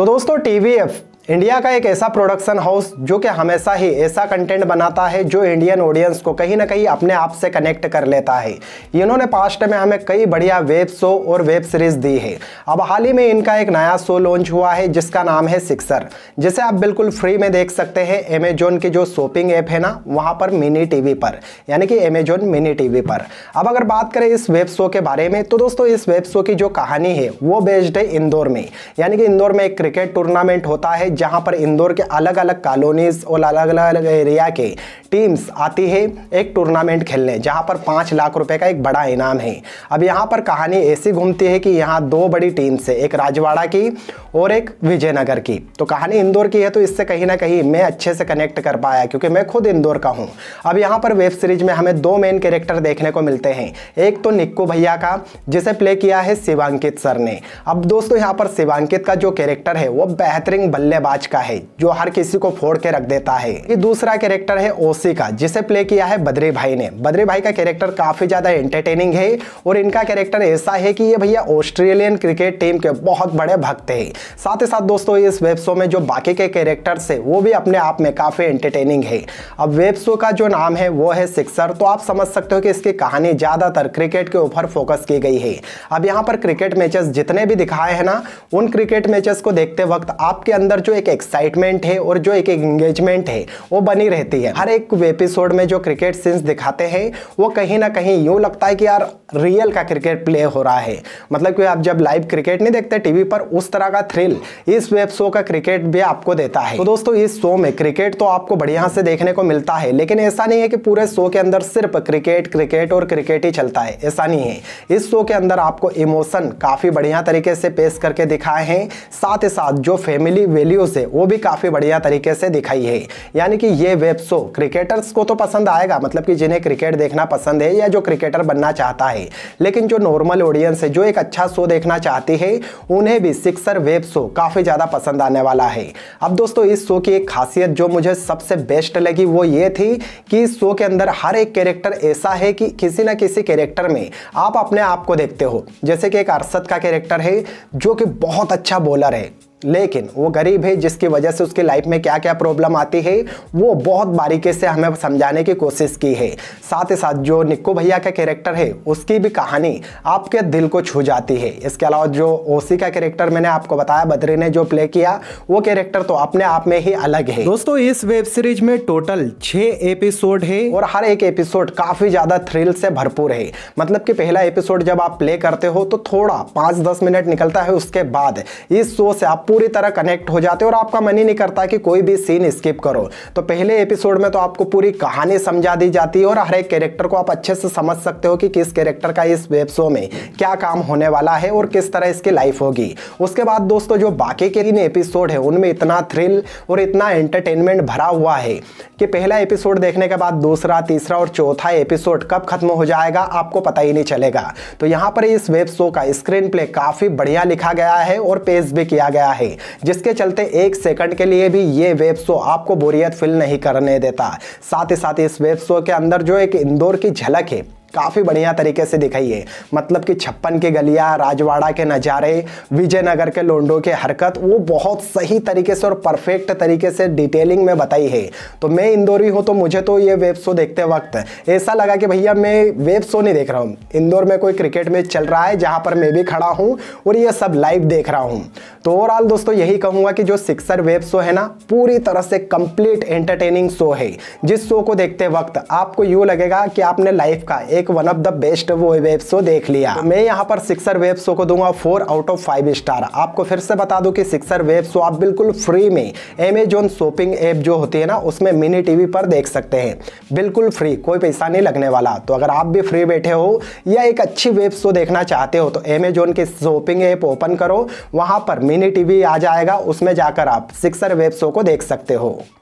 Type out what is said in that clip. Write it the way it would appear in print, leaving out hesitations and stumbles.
तो दोस्तों TVF India का एक ऐसा प्रोडक्शन हाउस जो कि हमेशा ही ऐसा कंटेंट बनाता है जो इंडियन ऑडियंस को कहीं ना कहीं अपने आप से कनेक्ट कर लेता है। इन्होंने पास्ट में हमें कई बढ़िया वेब शो और वेब सीरीज दी है। अब हाल ही में इनका एक नया शो लॉन्च हुआ है जिसका नाम है सिक्सर, जिसे आप बिल्कुल फ्री में देख सकते हैं अमेजॉन की जो शॉपिंग ऐप है ना, वहाँ पर मिनी टी वी पर, यानी कि अमेजॉन मिनी टी वी पर। अब अगर बात करें इस वेब शो के बारे में तो दोस्तों इस वेब शो की जो कहानी है वो बेस्ड है इंदौर में, यानी कि इंदौर में एक क्रिकेट टूर्नामेंट होता है जहां पर इंदौर के अलग अलग कॉलोनीज और अलग अलग एरिया के टीम्स आती है एक टूर्नामेंट खेलने, जहां पर 5 लाख रुपए का एक बड़ा इनाम है। अब यहां पर कहानी ऐसी घूमती है कि यहां दो बड़ी टीम्स है, एक राजवाड़ा की और एक विजयनगर की। तो कहानी इंदौर की है, तो इससे कहीं ना कहीं मैं अच्छे से कनेक्ट कर पाया क्योंकि मैं खुद इंदौर का हूँ। अब यहाँ पर वेब सीरीज में हमें 2 मेन कैरेक्टर देखने को मिलते हैं, एक तो निक्को भैया का जिसे प्ले किया है शिवांकित सर ने। अब दोस्तों यहाँ पर शिवांकित का जो कैरेक्टर है वो बेहतरीन बल्लेबाज का है जो हर किसी को फोड़ के रख देता है। ये दूसरा कैरेक्टर है ओसी का जिसे प्ले किया है बद्री भाई ने। बद्री भाई का कैरेक्टर काफी ज्यादा एंटरटेनिंग है और इनका कैरेक्टर ऐसा है कि ये भैया ऑस्ट्रेलियन क्रिकेट टीम के बहुत बड़े भक्त हैं। साथ ही साथ दोस्तों इस वेब शो में जो बाकी के कैरेक्टर्स है वो भी अपने आप में काफी एंटरटेनिंग है। अब वेब शो का जो नाम है वो है सिक्सर, तो आप समझ सकते हो कि इसकी कहानी ज्यादातर क्रिकेट के ऊपर फोकस की गई है। अब यहाँ पर क्रिकेट मैचेस जितने भी दिखाए हैं ना, उन क्रिकेट मैचेस को देखते वक्त आपके अंदर जो एक एक्साइटमेंट है और जो एक एंगेजमेंट है वो बनी रहती है। हर एक एपिसोड में जो क्रिकेट सीन्स दिखाते हैं वो कहीं ना कहीं यूँ लगता है कि यार रियल का क्रिकेट प्ले हो रहा है, मतलब कि आप जब लाइव क्रिकेट नहीं देखते टीवी पर उस तरह का थ्रिल इस वेब शो का क्रिकेट भी आपको देता है। तो दोस्तों इस शो में क्रिकेट तो आपको बढ़िया से देखने को मिलता है, लेकिन ऐसा नहीं है कि पूरे शो के अंदर सिर्फ क्रिकेट क्रिकेट और क्रिकेट ही चलता है, ऐसा नहीं है। इस शो के अंदर आपको इमोशन काफ़ी बढ़िया तरीके से पेश करके दिखाए हैं, साथ ही साथ जो फैमिली वैल्यूज वो भी काफी बढ़िया तरीके से दिखाई है। यानी कि ये वेब शो क्रिकेटर्स को तो पसंद आएगा, मतलब कि जिन्हें क्रिकेट देखना पसंद है या जो क्रिकेटर बनना चाहता है, लेकिन जो नॉर्मल ऑडियंस है जो एक अच्छा शो देखना चाहती है उन्हें भी सिक्सर वेब शो काफी ज्यादा पसंद आने वाला है। अब दोस्तों इस शो की एक खासियत जो मुझे सबसे बेस्ट लगी वो ये थी कि इस शो के अंदर हर एक कैरेक्टर ऐसा है कि किसी ना किसी कैरेक्टर में आप अपने आप को देखते हो। जैसे कि एक अरशद का कैरेक्टर है जो कि बहुत अच्छा बॉलर है, लेकिन वो गरीब है जिसकी वजह से उसकी लाइफ में क्या क्या प्रॉब्लम आती है वो बहुत बारीकी से हमें समझाने की कोशिश की है। साथ ही साथ जो निक्को भैया का कैरेक्टर है उसकी भी कहानी आपके दिल को छू जाती है। इसके अलावा जो ओसी का कैरेक्टर मैंने आपको बताया बद्री ने जो प्ले किया वो कैरेक्टर तो अपने आप में ही अलग है। दोस्तों इस वेब सीरीज में टोटल 6 एपिसोड है और हर एक एपिसोड काफ़ी ज़्यादा थ्रिल से भरपूर है। मतलब कि पहला एपिसोड जब आप प्ले करते हो तो थोड़ा 5-10 मिनट निकलता है, उसके बाद इस शो से आप पूरी तरह कनेक्ट हो जाते हो और आपका मन ही नहीं करता कि कोई भी सीन स्किप करो। तो पहले एपिसोड में तो आपको पूरी कहानी समझा दी जाती है और हर एक कैरेक्टर को आप अच्छे से समझ सकते हो कि किस कैरेक्टर का इस वेब शो में क्या काम होने वाला है और किस तरह इसकी लाइफ होगी। उसके बाद दोस्तों जो बाकी के 3 एपिसोड है उनमें इतना थ्रिल और इतना एंटरटेनमेंट भरा हुआ है कि पहला एपिसोड देखने के बाद दूसरा, तीसरा और चौथा एपिसोड कब खत्म हो जाएगा आपको पता ही नहीं चलेगा। तो यहाँ पर इस वेब शो का स्क्रीन प्ले काफ़ी बढ़िया लिखा गया है और पेश भी किया गया है, जिसके चलते 1 सेकंड के लिए भी ये वेब शो आपको बोरियत फील नहीं करने देता। साथ ही साथ इस वेब शो के अंदर जो एक इंदौर की झलक है काफ़ी बढ़िया तरीके से दिखाई है। मतलब कि छप्पन की गलियां, राजवाड़ा के नज़ारे, विजयनगर के लोंडों के हरकत, वो बहुत सही तरीके से और परफेक्ट तरीके से डिटेलिंग में बताई है। तो मैं इंदौरी हूँ तो मुझे तो ये वेब शो देखते वक्त ऐसा लगा कि भैया मैं वेब शो नहीं देख रहा हूँ, इंदौर में कोई क्रिकेट मैच चल रहा है जहाँ पर मैं भी खड़ा हूँ और ये सब लाइव देख रहा हूँ। तो ओवरऑल दोस्तों यही कहूँगा कि जो सिक्सर वेब शो है ना पूरी तरह से कंप्लीट एंटरटेनिंग शो है, जिस शो को देखते वक्त आपको यूँ लगेगा कि आपने लाइफ का एक वन ऑफ द बेस्ट वो वेब शो देख लिया। तो मैं यहाँ पर सिक्सर वेब शो को दूंगा 4 आउट ऑफ 5 स्टार। आपको फिर से बता दूं कि सिक्सर वेब शो आप बिल्कुल फ्री में अमेजॉन शॉपिंग ऐप जो होती है ना उसमें मिनी टीवी पर देख सकते हैं, बिल्कुल फ्री, कोई पैसा नहीं लगने वाला। तो अगर आप भी फ्री बैठे हो या एक अच्छी वेब शो देखना चाहते हो तो अमेजॉन की शॉपिंग ऐप ओपन करो, वहाँ पर मिनी टीवी आ जाएगा, उसमें जाकर आप सिक्सर वेब शो को देख सकते हो।